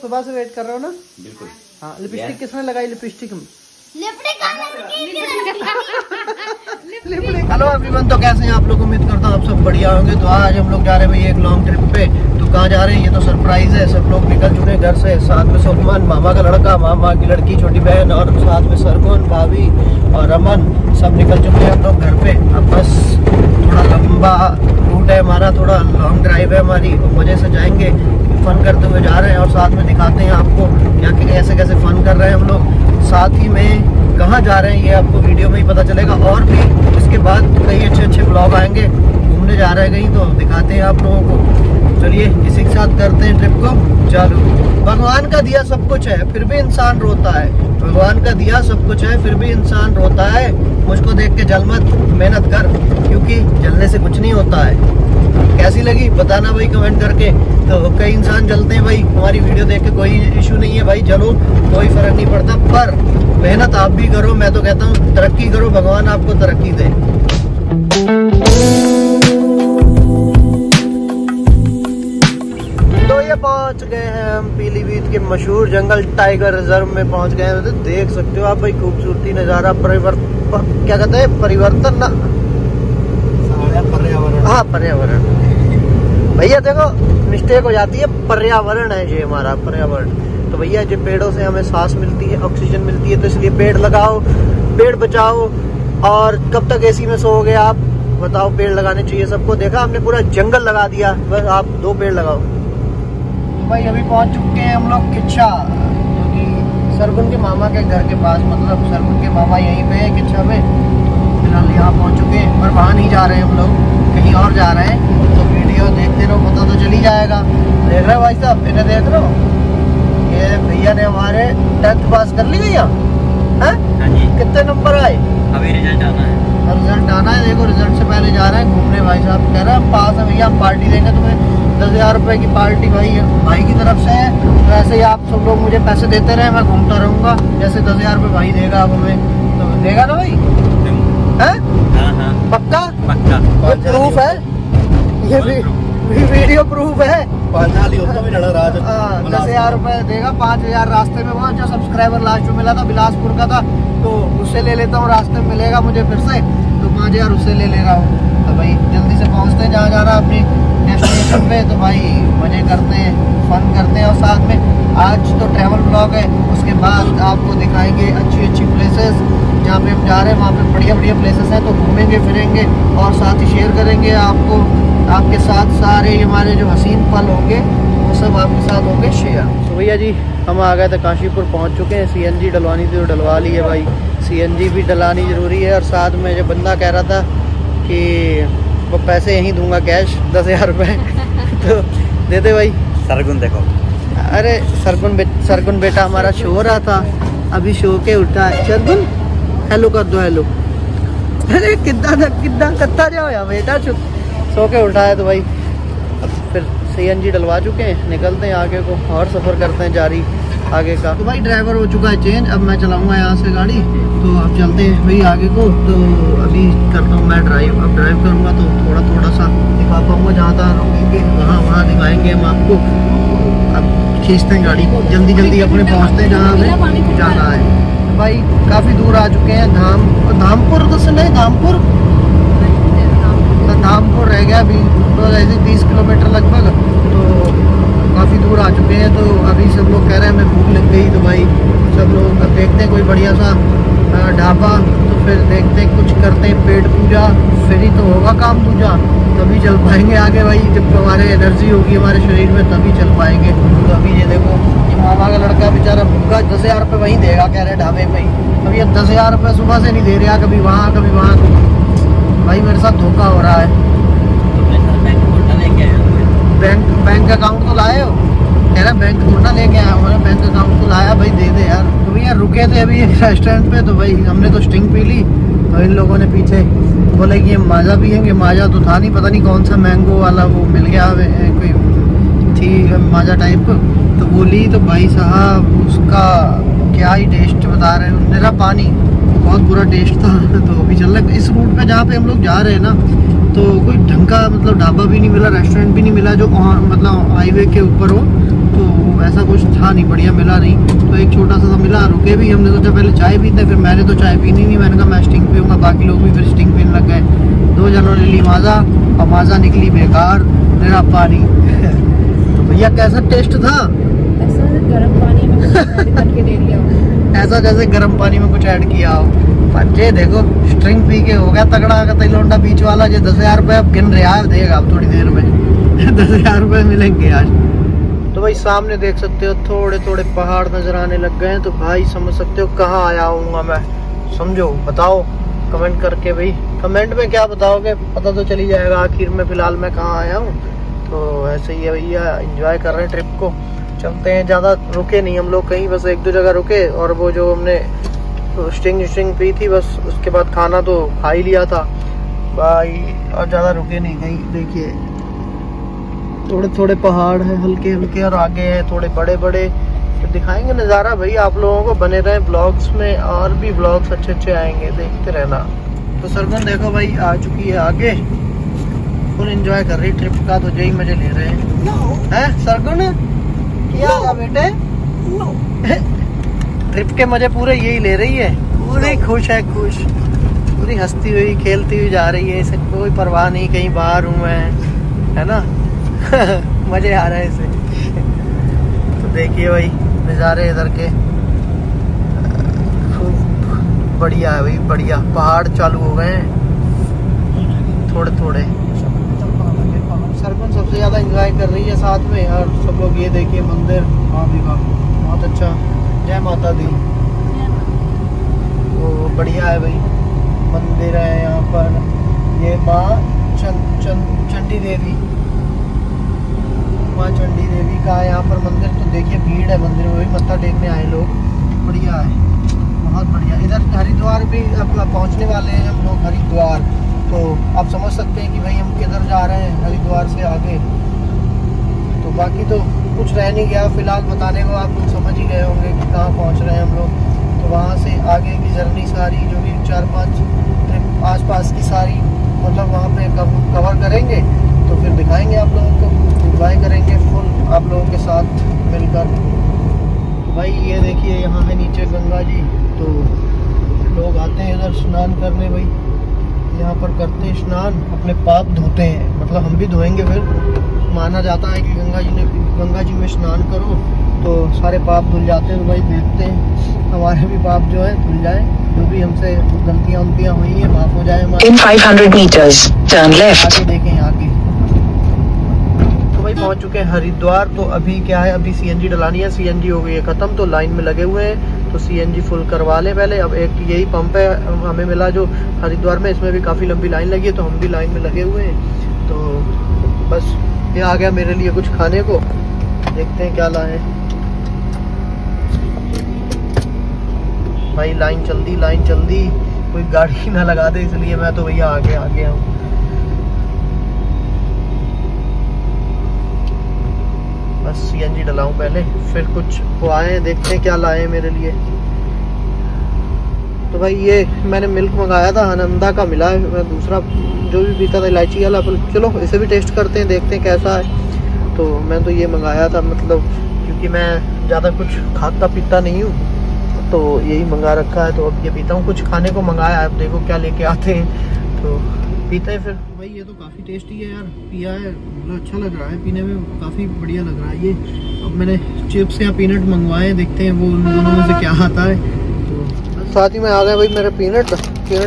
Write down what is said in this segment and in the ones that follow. सुबह से वेट कर रहे हो ना? बिल्कुल। हाँ, लिपस्टिक किसने लगाई? लिपस्टिक हेलो एवरीवन, तो कैसे हैं आप लोग? उम्मीद करता हूँ आप सब बढ़िया होंगे। तो आज हम लोग जा रहे हैं भाई एक लॉन्ग ट्रिप पे। तो कहाँ जा रहे हैं ये तो सरप्राइज है। सब लोग निकल चुके हैं घर से, साथ में सोमन, मामा का लड़का, मामा की लड़की, छोटी बहन और साथ में सरगुन, भाभी और रमन, सब निकल चुके हैं हम लोग घर पे। अब बस थोड़ा लंबा रूट है हमारा, थोड़ा लॉन्ग ड्राइव है हमारी, मज़े से जाएंगे, फ़न करते हुए जा रहे हैं और साथ में दिखाते हैं आपको यहाँ के कैसे कैसे फ़न कर रहे हैं हम लोग, साथ ही में कहाँ जा रहे हैं ये आपको वीडियो में ही पता चलेगा। और भी इसके बाद कई अच्छे अच्छे ब्लॉग आएंगे, घूमने जा रहे हैं कहीं तो दिखाते हैं आप लोगों को। चलिए इसी के साथ करते हैं ट्रिप को चालू। भगवान का दिया सब कुछ है फिर भी इंसान रोता है, भगवान का दिया सब कुछ है फिर भी इंसान रोता है, मुझको देख के जल मत, मेहनत कर क्योंकि जलने से कुछ नहीं होता है। कैसी लगी बताना भाई कमेंट करके। तो कई इंसान जलते हैं भाई, हमारी वीडियो देख के कोई इशू नहीं है भाई, जलो कोई फ़र्क नहीं पड़ता, पर मेहनत आप भी करो। मैं तो कहता हूँ तरक्की करो, भगवान आपको तरक्की दे। तो ये पहुँच गए हैं हम पीलीभीत के मशहूर जंगल टाइगर रिजर्व में पहुँच गए हैं। तो देख सकते हो आप भाई खूबसूरती नज़ारा, परिवर्तन क्या कहते हैं, परिवर्तन ना, पर्यावरण। हाँ पर्यावरण भैया, देखो मिस्टेक हो जाती है, पर्यावरण है ये हमारा, पर्यावरण। तो भैया जो पेड़ों से हमें सांस मिलती है, ऑक्सीजन मिलती है, तो इसलिए पेड़ लगाओ, पेड़ बचाओ। और कब तक एसी में सोओगे आप बताओ? पेड़ लगाने चाहिए सबको। देखा हमने पूरा जंगल लगा दिया, बस आप दो पेड़ लगाओ। भाई अभी पहुंच चुके हैं हम लोग किच्छा, जो कि सरगुन के मामा के घर के पास, मतलब सरगुन के मामा यहीं पे है किच्छा में। फिलहाल यहाँ पहुँच चुके हैं पर वहाँ नहीं जा रहे हैं हम लोग, कहीं और जा रहे हैं। तो वीडियो देखते रहो, पता तो चल ही जाएगा। देख रहे हो भाई साहब, इन्हें देख रहे हो, भैया ने हमारे 10th पास कर ली भैया। कितने नंबर आए? अभी रिजल्ट आना है। रिजल्ट आना है, देखो रिजल्ट से पहले जा रहे हैं घूमने। भाई साहब कह रहे हैं पास है भैया, पार्टी देंगे तुम्हें 10,000 रुपये की पार्टी भाई, भाई की तरफ से है। तो ऐसे ही आप सब लोग मुझे पैसे देते रहे, मैं घूमता रहूँगा। जैसे 10,000 रुपये भाई देगा आप हमें, तो देगा ना भाई? पक्का? प्रूफ है ये, वीडियो प्रूफ है। 10,000 रुपए देगा, 5,000 रास्ते में। वहाँ जो सब्सक्राइबर लास्ट जो मिला था बिलासपुर का था, तो उससे ले लेता हूँ, रास्ते में मिलेगा मुझे फिर से, तो 5,000 उससे ले ले रहा हूँ। तो भाई जल्दी से पहुँचते हैं जहाँ जा रहा अपनी डेस्टिनेशन पे। तो भाई मजे करते हैं, फन करते हैं, और साथ में आज तो ट्रैवल ब्लॉग है, उसके बाद आपको दिखाएंगे अच्छी अच्छी प्लेसेस जहाँ पे हम जा रहे हैं। वहाँ पे बढ़िया बढ़िया प्लेसेस हैं, तो घूमेंगे फिरेंगे और साथ ही शेयर करेंगे आपको, आपके साथ सारे हमारे जो हसीन पल होंगे वो सब आपके साथ होंगे शेयर। तो भैया जी हम आ गए थे काशीपुर, पहुंच चुके हैं। सीएनजी डलवानी थी तो डलवा ली है भाई, सीएनजी भी डलानी ज़रूरी है। और साथ में जो बंदा कह रहा था कि वो पैसे यहीं दूंगा कैश 10,000 रुपये तो देते भाई। सरगुन देखो, अरे सरगुन बेटा हमारा सो रहा था, अभी सो के उठा है। सरगुन हेलो कर दो, हेलो। अरे कितना कत्ता जाओ बेटा, सो के उठा है। तो भाई फिर सीएनजी डलवा चुके हैं, निकलते हैं आगे को और सफ़र करते हैं जारी आगे का। तो भाई ड्राइवर हो चुका है चेंज, अब मैं चलाऊंगा यहाँ से गाड़ी। तो अब चलते हैं भाई आगे को। तो अभी करता हूँ मैं ड्राइव, अब ड्राइव करूँगा तो थोड़ा थोड़ा सा दिखा पाऊँगा जहाँ तहाँ रहूँगी, वहाँ दिखाएँगे हम आपको। अब खींचते हैं गाड़ी को, जल्दी जल्दी अपने पहुँचते हैं जहाँ हमें जाना है। भाई काफ़ी दूर आ चुके हैं, धामपुर तो सुना है, धामपुर धामपुर रह गया अभी, तो ऐसे 30 किलोमीटर लगभग। तो काफ़ी दूर आ चुके हैं। तो अभी सब लोग कह रहे हैं हमें भूख लग गई, तो भाई सब लोग देखते हैं कोई बढ़िया सा ढाबा, तो फिर देखते हैं कुछ करते हैं पेट पूजा, फिर ही तो होगा काम पूजा, तभी चल पाएंगे आगे भाई। जब हमारे एनर्जी होगी हमारे शरीर में तभी चल पाएंगे। तो अभी ये देखो मामा का लड़का बेचारा भूखा, 10,000 रुपये वहीं देगा कह रहे ढाबे में ही। अभी अब 10,000 रुपये सुबह से नहीं दे रहा, कभी वहाँ कभी वहाँ। भाई मेरे साथ धोखा हो रहा है। तुमने सर बैंक खोलना लेके आया हो? बैंक अकाउंट तो लाए हो? कह रहा बैंक खोलना लेके आया हो? मैंने बैंक अकाउंट तो लाया भाई, दे दे यार। तो भैया रुके थे अभी एक रेस्टोरेंट पे, तो भाई हमने तो स्टिंग पी ली, तो इन लोगों ने पीछे बोला कि ये माजा पियेंगे। माजा तो था नहीं, पता नहीं कौन सा मैंगो वाला वो मिल गया, कोई थी माजा टाइप, तो वो ली। तो भाई साहब उसका क्या ही टेस्ट बता रहे हैं, मेरा पानी बहुत बुरा टेस्ट था। तो अभी चल रहा है इस रूट पे जहाँ पे हम लोग जा रहे हैं ना, तो कोई ढंग का मतलब ढाबा भी नहीं मिला, रेस्टोरेंट भी नहीं मिला जो मतलब हाईवे के ऊपर हो, तो ऐसा कुछ था नहीं, बढ़िया मिला नहीं। तो एक छोटा सा मिला, रुके भी, हमने सोचा पहले चाय पीते, फिर मैंने तो चाय पीनी नहीं, मैंने कहा मैं स्टिंग पीऊँगा, बाकी लोग भी फिर स्टिंग पीने लग गए। दो जनों ने ली माजा और माजा निकली बेकार, निरा पानी। तो भैया कैसा टेस्ट था? ऐसा जैसे गर्म पानी में कुछ ऐड किया हो। बच्चे देखो स्ट्रिंग पी के हो गया तगड़ा। अगर तई लोंडा बीच वाला जो 10,000 रुपये अब गिन रहे यार, देगा अब थोड़ी देर में 10,000 रुपये मिलेंगे आज। तो भाई सामने देख सकते हो थोड़े थोड़े पहाड़ नजर आने लग गए हैं। तो भाई समझ सकते हो कहाँ आया हूँगा मैं, समझो बताओ कमेंट करके भाई। कमेंट में क्या बताओगे पता तो चली जाएगा आखिर में फिलहाल मैं कहाँ आया हूँ। तो ऐसे ही है भैया, इंजॉय कर रहे हैं ट्रिप को, चलते हैं। ज़्यादा रुके नहीं हम लोग कहीं, बस एक दो जगह रुके और वो जो हमने स्टिंग पी थी बस, उसके बाद खाना तो खा ही लिया था भाई, और ज़्यादा रुके नहीं कहीं। देखिए थोड़े थोड़े पहाड़ हैं हल्के हल्के, और आगे हैं थोड़े बड़े बड़े, तो दिखाएंगे नज़ारा भाई आप लोगों को। बने रहें ब्लॉग्स में, और भी ब्लॉग्स अच्छे अच्छे आएंगे, देखते रहना। तो सरगुन देखो भाई आ चुकी है आगे, फुल एंजॉय कर रही ट्रिप का, तो यही मजे ले रहे हैं। सरगुन क्या होगा बेटे? ट्रिप के मजे पूरे यही ले रही है, पूरी खुश है, खुश, पूरी हंसती हुई खेलती हुई जा रही है, इसे कोई परवाह नहीं कहीं बाहर हूँ मैं, है ना। मजे आ रहे हैं इसे। तो देखिए भाई नज़ारे इधर के, खूब बढ़िया है भाई, बढ़िया। पहाड़ चालू हो गए हैं थोड़े थोड़े। सरगुन सबसे ज़्यादा एंजॉय कर रही है साथ में, और सब लोग। ये देखिए मंदिर माँ का बहुत अच्छा, जय माता दी। वो बढ़िया है भाई, मंदिर है यहाँ पर। ये माँ चंडी देवी, माँ चंडी देवी का यहाँ पर मंदिर। तो देखिए भीड़ है मंदिर में भी, मत्था टेकने आए लोग। बढ़िया है, बहुत बढ़िया। इधर हरिद्वार भी अब पहुँचने वाले हैं हम लोग, हरिद्वार। तो आप समझ सकते हैं कि भाई हम किधर जा रहे हैं, हरिद्वार से आगे। तो बाकी तो कुछ रह नहीं गया फिलहाल बताने को, आप लोग समझ ही गए होंगे कि कहाँ पहुँच रहे हैं हम लोग। तो वहाँ से आगे की जर्नी सारी, जो कि 4-5 ट्रिप आसपास की सारी, मतलब वहाँ पर कवर करेंगे, तो फिर दिखाएँगे आप लोगों को, एंजॉय करेंगे फुल आप लोगों के साथ मिलकर। भाई ये देखिए यहाँ है नीचे गंगा जी, तो लोग आते हैं इधर स्नान करने भाई, यहाँ पर करते हैं स्नान, अपने पाप धोते हैं, मतलब हम भी धोएंगे। फिर माना जाता है कि गंगा जी में स्नान करो तो सारे पाप धुल जाते हैं। भाई देखते हैं हमारे भी पाप जो है धुल जाए, जो भी हमसे गलतियाँ उलतियाँ हुई हैं माफ़ हो जाए हमारे। 500 मीटर्स टर्न लेफ्ट। देखें आगे पहुंच चुके हैं हरिद्वार। तो अभी क्या है, अभी सीएनजी डलानी है, सीएनजी हो गई है खत्म, तो लाइन में लगे हुए हैं, तो सीएनजी फुल करवा लें पहले। अब एक यही पंप है हमें मिला जो हरिद्वार में, इसमें भी काफ़ी लंबी लाइन लगी है, तो हम भी लाइन में लगे हुए हैं। तो बस ये आ गया मेरे लिए कुछ खाने को, देखते हैं क्या लाए भाई। लाइन जल्दी, कोई गाड़ी ना लगा दे, इसलिए मैं तो भैया आगे आ गया हूँ। बस सीएनजी डलाऊं पहले, फिर कुछ वो आए हैं, देखते हैं क्या लाए हैं मेरे लिए। तो भाई ये मैंने मिल्क मंगाया था, आनंदा का मिला है। मैं दूसरा जो भी पीता था इलायची वाला, चलो इसे भी टेस्ट करते हैं, देखते हैं कैसा है। तो मैं तो ये मंगाया था, मतलब क्योंकि मैं ज़्यादा कुछ खाता पीता नहीं हूँ, तो यही मंगा रखा है। तो अब ये पीता हूँ, कुछ खाने को मंगाया है, अब देखो क्या लेके आते हैं, तो पीते हैं फिर। भाई ये तो काफ़ी टेस्टी है यार, पिया है, अच्छा लग रहा है, पीने में काफ़ी बढ़िया लग रहा है ये। अब मैंने चिप्स या पीनट मंगवाए, देखते हैं वो उन दोनों में से क्या आता है। तो साथ ही में आ गए भाई मेरे पीनट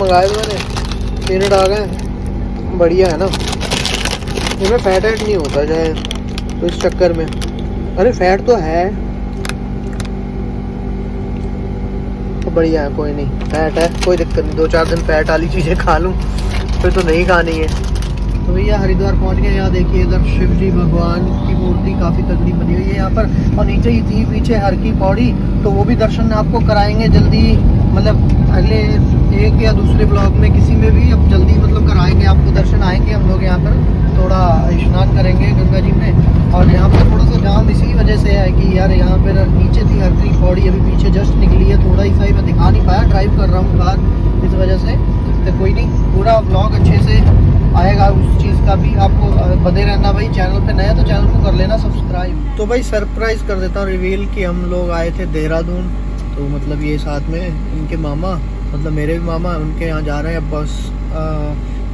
मंगाए थे मैंने, पीनट आ गए, बढ़िया है ना। इसमें फैट ऐड नहीं होता जाए तो इस चक्कर में, अरे फैट तो है तो बढ़िया है, कोई नहीं, फैट है कोई दिक्कत नहीं। 2-4 दिन फैट वाली चीज़ें खा लूँ, फिर तो नहीं खानी है। तो भैया हरिद्वार पहुंच गए। यहाँ देखिए इधर शिव जी भगवान की मूर्ति काफ़ी तगड़ी बनी हुई है यहाँ पर, और नीचे ही थी पीछे हर की पौड़ी, तो वो भी दर्शन आपको कराएंगे जल्दी, मतलब अगले एक या दूसरे ब्लॉग में किसी में भी, अब जल्दी मतलब कराएंगे आपको दर्शन। आएंगे हम लोग यहाँ पर, थोड़ा स्नान करेंगे गंगा जी में। और यहाँ पर थोड़ा सा जाम इसी वजह से है कि यार यहाँ पर नीचे थी हर की पौड़ी, अभी पीछे जस्ट निकली है, थोड़ा ही सही मैं दिखा नहीं पाया, ड्राइव कर रहा हूँ कार, इस वजह से। तो कोई नहीं, पूरा ब्लॉग अच्छे से आएगा उस चीज़ का भी आपको बने रहना भाई। चैनल पे नया तो चैनल को कर लेना सब्सक्राइब। तो भाई सरप्राइज कर देता हूँ रिवील कि हम लोग आए थे देहरादून, तो मतलब ये साथ में इनके मामा, मतलब मेरे भी मामा उनके यहाँ जा रहे हैं। अब बस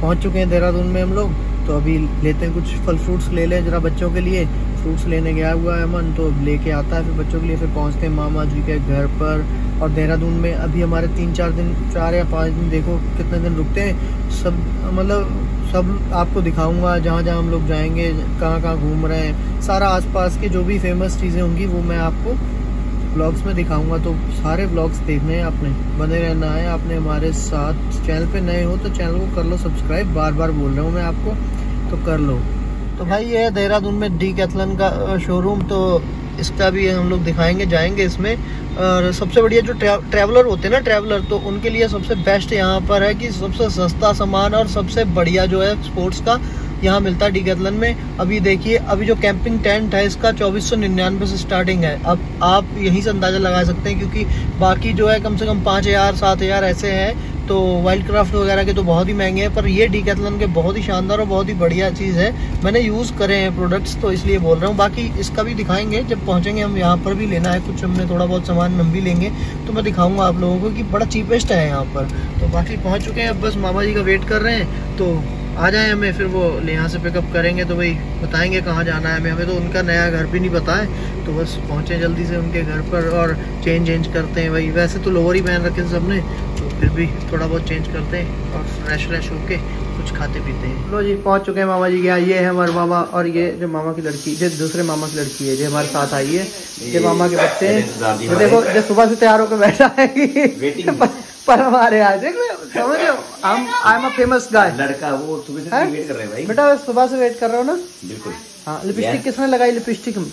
पहुँच चुके हैं देहरादून में हम लोग, तो अभी लेते हैं कुछ फल फ्रूट्स ले लें जरा बच्चों के लिए। फ्रूट्स लेने गया हुआ है अमन, तो लेके आता है फिर बच्चों के लिए। फिर पहुंचते हैं मामा जी के घर पर। और देहरादून में अभी हमारे 3-4 दिन 4 या 5 दिन देखो कितने दिन रुकते हैं। सब मतलब सब आपको दिखाऊंगा जहाँ जहाँ हम लोग जाएंगे, कहाँ कहाँ घूम रहे हैं, सारा आसपास के जो भी फेमस चीज़ें होंगी वो मैं आपको ब्लॉग्स में दिखाऊंगा। तो सारे ब्लॉग्स देखने हैं आपने, बने रहना है आपने हमारे साथ। चैनल पे नए हो तो चैनल को कर लो सब्सक्राइब, बार बार बोल रहा हूँ मैं आपको, तो कर लो। तो भाई ये है देहरादून में डीकैथलन का शोरूम, तो इसका भी हम लोग दिखाएंगे, जाएंगे इसमें। और सबसे बढ़िया जो ट्रैवलर होते हैं ना, ट्रैवलर, तो उनके लिए सबसे बेस्ट यहाँ पर है कि सबसे सस्ता सामान और सबसे बढ़िया जो है स्पोर्ट्स का यहाँ मिलता है डीकैथलन में। अभी देखिए, अभी जो कैंपिंग टेंट है इसका 2499 से स्टार्टिंग है। अब आप यहीं से अंदाज़ा लगा सकते हैं, क्योंकि बाकी जो है कम से कम 5000-7000 ऐसे हैं, तो वाइल्ड क्राफ्ट वगैरह के तो बहुत ही महंगे हैं। पर ये डीकैथलन के बहुत ही शानदार और बहुत ही बढ़िया चीज़ है। मैंने यूज़ करे हैं प्रोडक्ट्स, तो इसलिए बोल रहा हूँ। बाकी इसका भी दिखाएंगे जब पहुँचेंगे, हम यहाँ पर भी लेना है कुछ, हमने थोड़ा बहुत सामान हम भी लेंगे, तो मैं दिखाऊँगा आप लोगों को कि बड़ा चीपेस्ट है यहाँ पर। तो बाकी पहुँच चुके हैं, अब बस मामा जी का वेट कर रहे हैं, तो आ जाए हमें, फिर वो यहाँ से पिकअप करेंगे। तो भाई बताएंगे कहाँ जाना है हमें तो उनका नया घर भी नहीं पता है, तो बस पहुँचे जल्दी से उनके घर पर और चेंज करते हैं भाई। वैसे तो लोअर ही पहन रखे सबने, तो फिर भी थोड़ा बहुत चेंज करते हैं और फ्रेश होके कुछ खाते पीते हैं। लो जी पहुँच चुके हैं मामा जी के यहाँ। ये है हमारे मामा, और ये जो मामा की लड़की, ये दूसरे मामा की लड़की है, ये हमारे साथ आई है, ये मामा के बच्चे हैं। देखो जो सुबह से तैयार होकर बैठा है पर हमारे आज समझ लो, आई एम अ फेमस गाय। लड़का वो सुबह से वेट कर रहे हैं भाई। बेटा सुबह से वेट कर रहे हो ना? बिल्कुल। हाँ, लिपस्टिक किसने लगाई? लिपस्टिक हम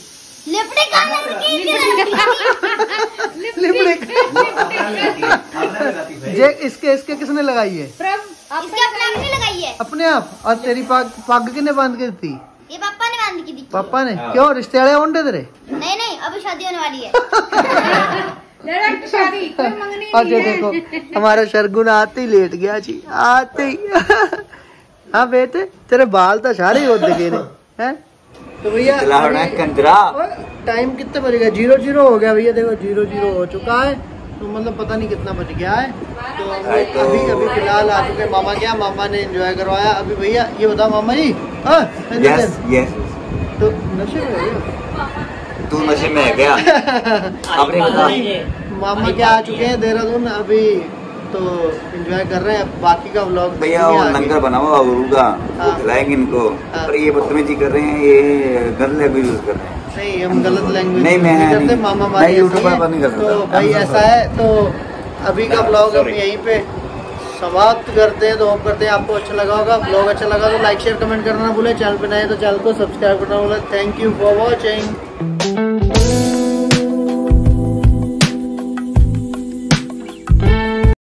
जे इसके इसके किसने लगाई है? अपने आप। और तेरी पग किसने बांध के थी? ये पापा ने बांध की थी। पापा ने? क्यों रिश्ते वाले होंगे तेरे? नहीं, अभी शादी होने वाली है। और ये देखो हमारा सरगुन आते ही लेट गया जी, आते ही। हाँ बेटे तेरे बाल तो सारे होते गए हैं। तो भैया टाइम कितना बज गया? 00 हो गया भैया, देखो 00 हो चुका है, तो मतलब पता नहीं कितना बज गया है। तो अभी फिलहाल आ चुके मामा क्या, मामा ने एंजॉय करवाया। अभी भैया ये बताओ मामा जी, तो नशे में तू नशे में है क्या? आपने मामा क्या आ चुके हैं देहरादून, अभी तो एंजॉय कर रहे हैं। बाकी का व्लॉग भैया लंगर बना हुआ का, वो खिलाएंगे इनको। पर ये बदतमीजी कर रहे हैं, ये गलत लैंग्वेज यूज कर रहे हैं। नहीं, हम गलत लैंग्वेज नहीं करते, मामा हमारे नहीं करते। तो भाई ऐसा है, तो अभी का व्लॉग हम यहीं पे समाप्त करते हैं। तो होप करते हैं आपको अच्छा लगा होगा। व्लॉग अच्छा लगा तो लाइक शेयर कमेंट करना ना भूलें। चैनल पे नए तो चैनल को सब्सक्राइब करना भूलें। Thank you for watching.